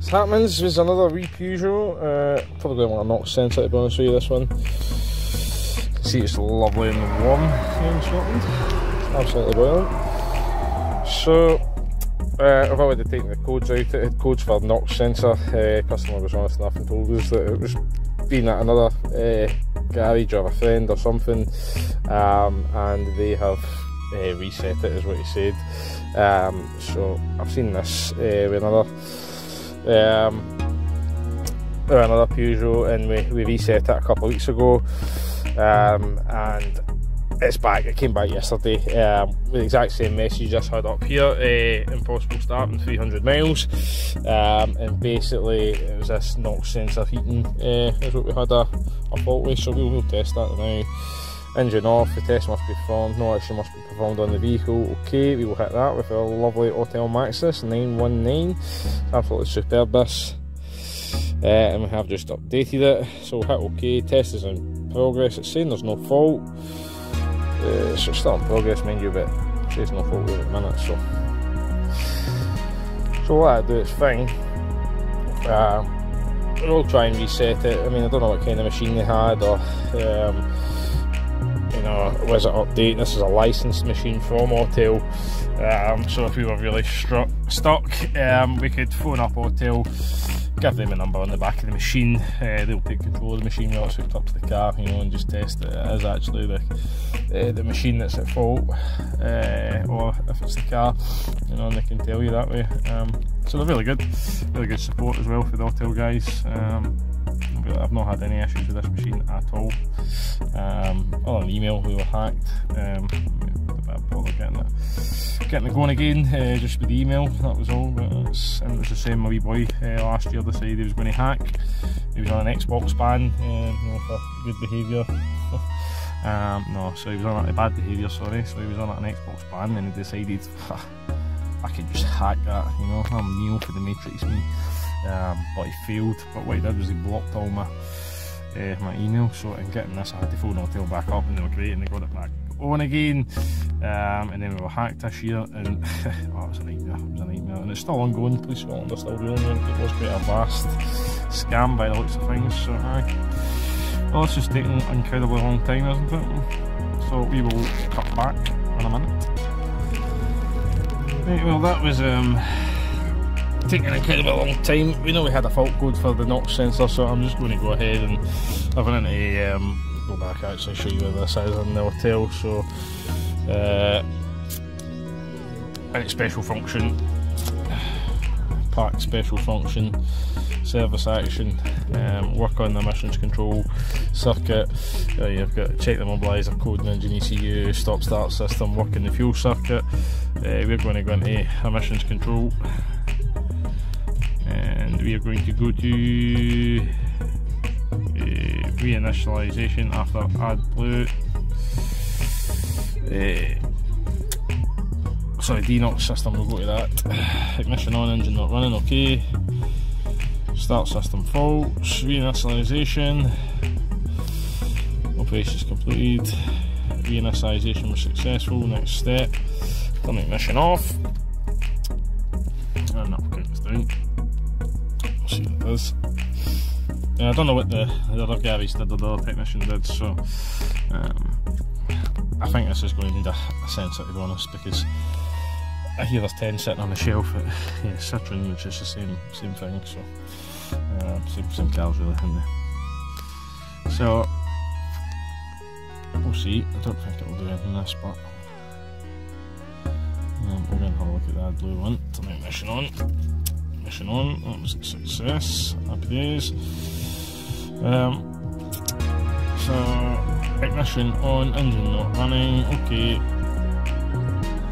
This happens with another wee Peugeot. Probably going to want a NOx sensor, to be honest with you, this one. See, it's lovely and warm here in Scotland. Absolutely boiling. So, I've already taken the codes out. It had codes for a NOx sensor. Customer was honest enough and told us that it was being at another garage or a friend or something, and they have reset it, is what he said. So I've seen this with another Peugeot, and we reset it a couple of weeks ago, and it's back. It came back yesterday with the exact same message I had up here, impossible start in 300 miles, and basically it was this NOx sensor heating is what we had a fault with, so we'll test that now. Engine off, the test must be performed, no action must be performed on the vehicle. Okay, we will hit that with our lovely Autel MaxiSys 919, absolutely superb this, and we have just updated it, so we'll hit okay, test is in progress, it's saying there's no fault. So it's still in progress, mind you, but it says no fault at the minute, so what I do is thing, we'll try and reset it. I mean, I don't know what kind of machine they had, or you know, was it update? This is a licensed machine from Autel, so if we were really stuck, we could phone up Autel, give them a number on the back of the machine, they'll take control of the machine while it's hooked up to the car, you know, and just test that it is actually the machine that's at fault, or if it's the car, you know, and they can tell you that way. So they're really good support as well for the Autel guys. I've not had any issues with this machine at all. On an email, we were hacked. A bit of bother getting it going again, just with the email. That was all. But it was the same. My wee boy last year decided he was going to hack. He was on an Xbox ban, you know, for good behaviour. So he was on a bad behaviour. Sorry. So he was on an Xbox ban, and he decided I could just hack that. You know, I'm Neo for the Matrix, me. But he failed, but what he did was he blocked all my email, so in getting this I had to phone Autel back up, and they were great, and they got it back on again, and then we were hacked this year, and oh, it was a nightmare, and it's still ongoing. Police Scotland are still dealing with it. It was quite a vast scam by the looks of things, so aye. Well, it's just taking an incredibly long time, isn't it? So we will cut back in a minute. Right, well, that was taking an incredible long time. We know we had a fault code for the NOx sensor, so I'm just going to go ahead and I've run into go back actually and show you where this is in the Autel. So and it's special function, park special function, service action, work on the emissions control circuit. You've got check the immobiliser code and engine ECU, stop start system, work in the fuel circuit. We're going to go into emissions control. And we are going to go to reinitialization after add blue. Sorry, D-NOX system, we'll go to that. Ignition on, engine not running, okay. Start system false, reinitialization. Operations completed. Reinitialization was successful, next step. Turn ignition off. And that will count us down. See what it is. I don't know what the other garage did or the other technician did, so I think this is going to need a sensor, to be honest, because I hear there's 10 sitting on the shelf at Citroen, which is the same thing, so same cars really, isn't they? So we'll see. I don't think it'll do anything this, but we're going to have a look at that blue one. Turn the ignition on. On, that was a success, happy days. So ignition on, engine not running, okay.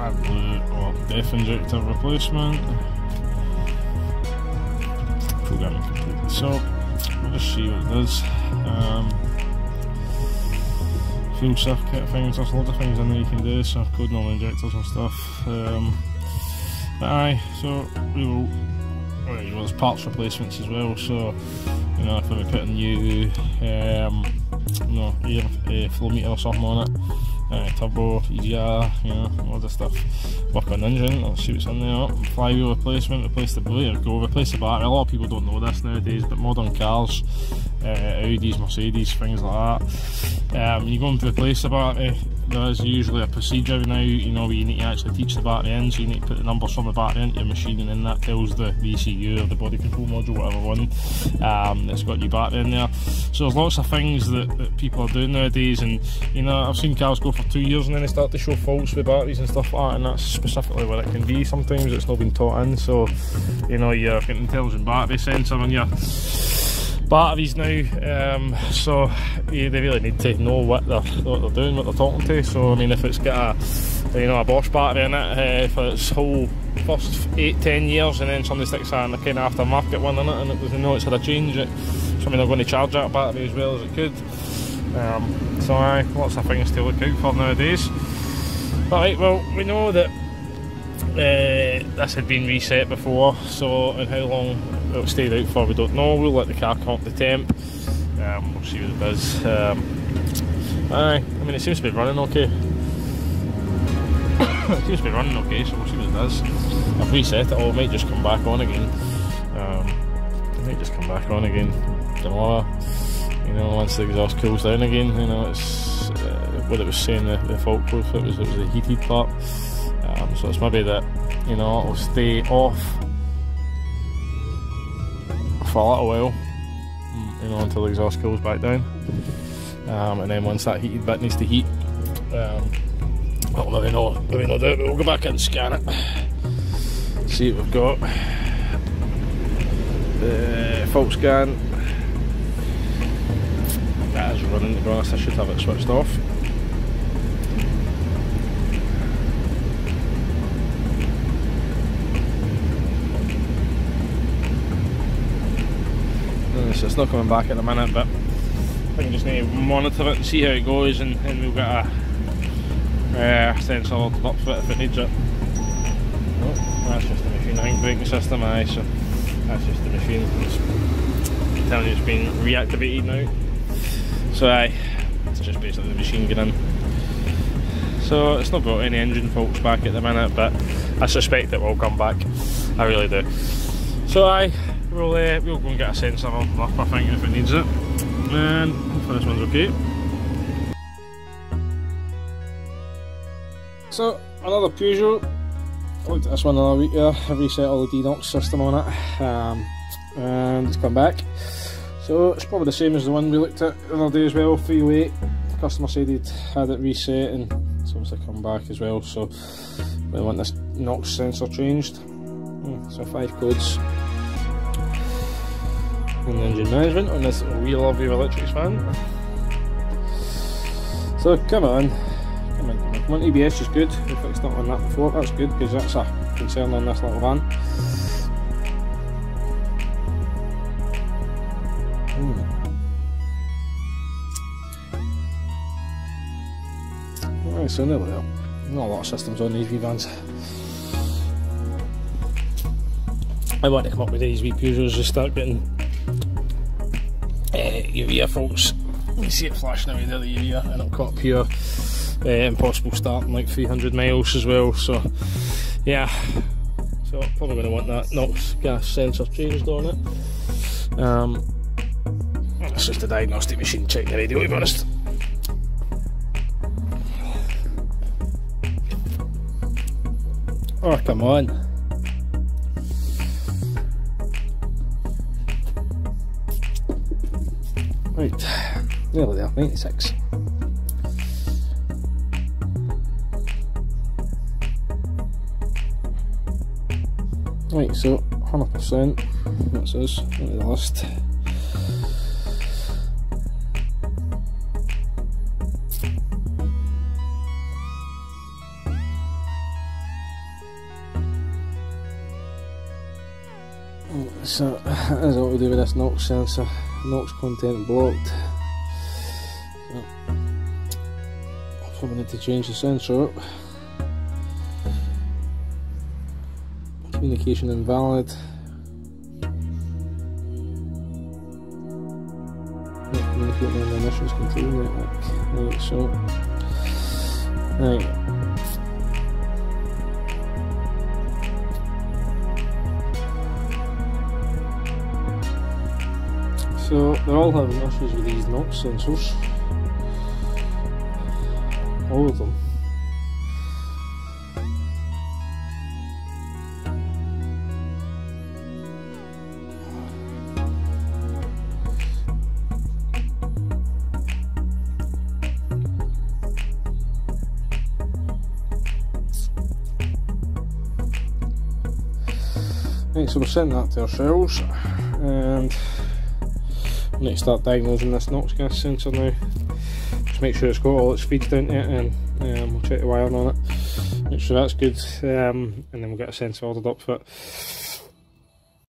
Add blue or def injector replacement. Programming completed. So we'll just see what it is. Fuel circuit things, there's lots of things in there you can do, so code normal injectors and stuff. But aye, so we will. Right, well, there's parts replacements as well, so you know, if we put a new flow meter or something on it, turbo, EGR, you know, all this stuff. Work on engine, I'll see what's in there. Flywheel replacement, replace the bleeder, go replace the battery. A lot of people don't know this nowadays, but modern cars, Audis, Mercedes, things like that. You go and replace the battery, there is usually a procedure now, you know, where you need to actually teach the battery in, so you need to put the numbers from the battery into the machine, and then that tells the VCU or the body control module, whatever one, that's got your battery in there. So there's lots of things that people are doing nowadays, and you know, I've seen cars go for 2 years and then they start to show faults with batteries and stuff like that, and that's specifically where it can be. Sometimes it's not been taught in, so you know, you're getting intelligent battery sensor on your batteries now, so yeah, they really need to know what they're doing, what they're talking to. So I mean, if it's got a, you know, a Bosch battery in it for its whole first 8-10 years, and then somebody sticks on a kind of aftermarket one in it, and it, you know, it's had a change, so I mean, they're going to charge that battery as well as it could. So lots of things to look out for nowadays. Alright, well, we know that this had been reset before, so and how long it'll stay out for we don't know. We'll let the car come up to temp, we'll see what it does. Aye, I mean, it seems to be running okay. It seems to be running okay, so we'll see what it does. I've reset it all, it might just come back on again. It might just come back on again tomorrow, you know, once the exhaust cools down again. You know, it's what it was saying, the fault code for it was the heated part. So it's maybe that, you know, it'll stay off for a little while, you know, until the exhaust cools back down, and then once that heated bit needs to heat, well, let me know that. We'll go back and scan it, see what we've got. The fault scan, that is running, to be honest. I should have it switched off. So it's not coming back at the minute, but I think we just need to monitor it and see how it goes, and we'll get a sensor ordered up for it if it needs it. Oh, that's just the machine, I think, braking system, aye, so that's just the machine. It's telling you it's been reactivated now. So aye, it's just basically the machine getting in. So it's not got any engine faults back at the minute, but I suspect it will come back, I really do. So aye, we'll go and get a sensor on up, I think, if it needs it, and hopefully this one's okay. So another Peugeot, I looked at this one another week there. I reset all the D-NOX system on it, and it's come back. So it's probably the same as the one we looked at the other day as well, 308. The customer said he'd had it reset, and it's obviously come back as well, so we want this NOx sensor changed. So 5 codes. And engine management on this wee lovely electric fan. So come on. EBS is good, we fixed up on that before, that's good, because that's a concern on this little van. Right, so nearly there. Not a lot of systems on these wee vans. I want to come up with these wee Peugeots and start getting EGR faults. You see it flashing away there, the EGR, and I've got pure impossible starting, like 300 miles as well. So yeah, so I'm probably going to want that NOx gas sensor changed on it. It's just a diagnostic machine checking the radio, to be honest. Oh, come on. Right, nearly there, 96. Right, so 100%, that's us, look at the list. So that is all to do with this NOx sensor. NOx content blocked. So, probably need to change the sensor up. Communication invalid. Not communicating on the emissions control network. Right, so There you go. So they're all having issues with these NOx sensors. All of them. Right, so we'll send that to ourselves and I'm going to start diagnosing this NOx gas sensor now. Just make sure it's got all its feeds down to it, and we'll check the wiring on it, make sure that's good, and then we'll get a sensor ordered up for it.